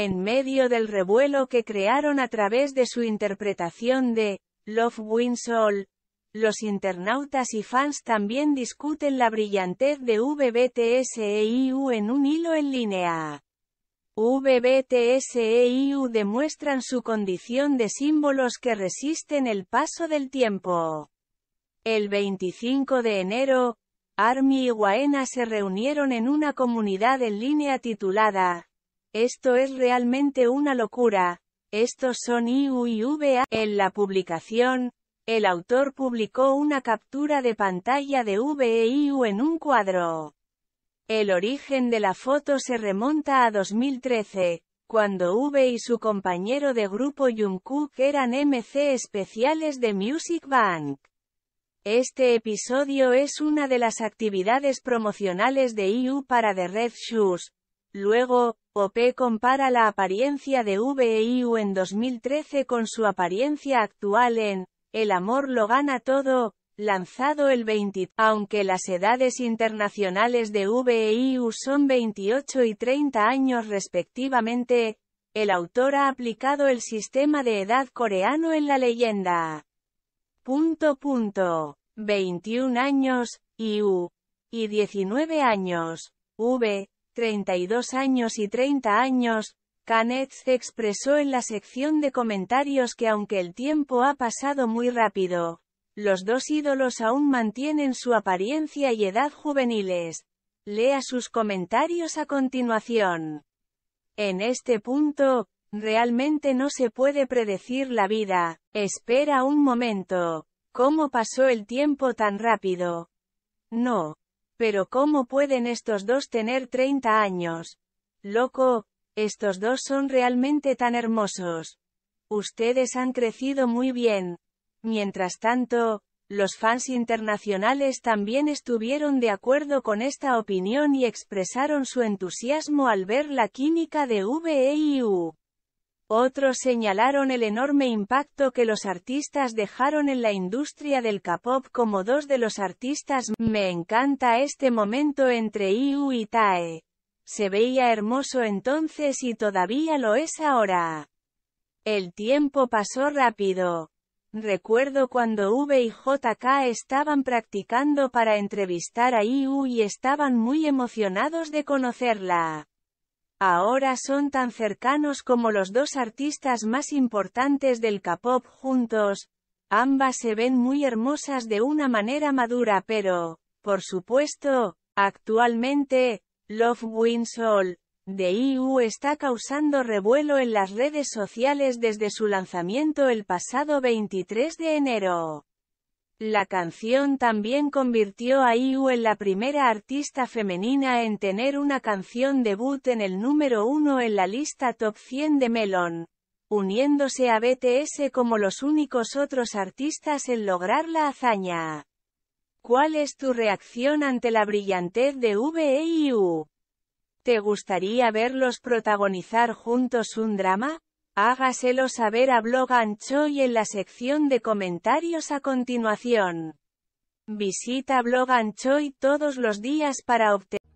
En medio del revuelo que crearon a través de su interpretación de Love Wins All, los internautas y fans también discuten la brillantez de V, BTS e IU en un hilo en línea. V, BTS e IU demuestran su condición de símbolos que resisten el paso del tiempo. El 25 de enero, ARMY y Waena se reunieron en una comunidad en línea titulada "Esto es realmente una locura, estos son IU y V". En la publicación, el autor publicó una captura de pantalla de V e IU en un cuadro. El origen de la foto se remonta a 2013, cuando V y su compañero de grupo Jungkook eran MC especiales de Music Bank. Este episodio es una de las actividades promocionales de IU para The Red Shoes. Luego, OP compara la apariencia de V e IU en 2013 con su apariencia actual en El amor lo gana todo, lanzado el 20. Aunque las edades internacionales de V e IU son 28 y 30 años respectivamente, el autor ha aplicado el sistema de edad coreano en la leyenda. 21 años, IU, y 19 años, V, 32 años y 30 años. Canetz expresó en la sección de comentarios que aunque el tiempo ha pasado muy rápido, los dos ídolos aún mantienen su apariencia y edad juveniles. Lea sus comentarios a continuación. En este punto, realmente no se puede predecir la vida. Espera un momento. ¿Cómo pasó el tiempo tan rápido? No. Pero ¿cómo pueden estos dos tener 30 años? Loco, estos dos son realmente tan hermosos. Ustedes han crecido muy bien. Mientras tanto, los fans internacionales también estuvieron de acuerdo con esta opinión y expresaron su entusiasmo al ver la química de V e IU. Otros señalaron el enorme impacto que los artistas dejaron en la industria del K-pop como dos de los artistas. Me encanta este momento entre IU y Tae. Se veía hermoso entonces y todavía lo es ahora. El tiempo pasó rápido. Recuerdo cuando V y JK estaban practicando para entrevistar a IU y estaban muy emocionados de conocerla. Ahora son tan cercanos como los dos artistas más importantes del K-pop juntos. Ambas se ven muy hermosas de una manera madura pero, por supuesto, actualmente, Love Wins All, de IU está causando revuelo en las redes sociales desde su lanzamiento el pasado 23 de enero. La canción también convirtió a IU en la primera artista femenina en tener una canción debut en el número 1 en la lista Top 100 de Melon, uniéndose a BTS como los únicos otros artistas en lograr la hazaña. ¿Cuál es tu reacción ante la brillantez de V e IU? ¿Te gustaría verlos protagonizar juntos un drama? Hágaselo saber a Bloganchoy en la sección de comentarios a continuación. Visita Bloganchoy todos los días para obtener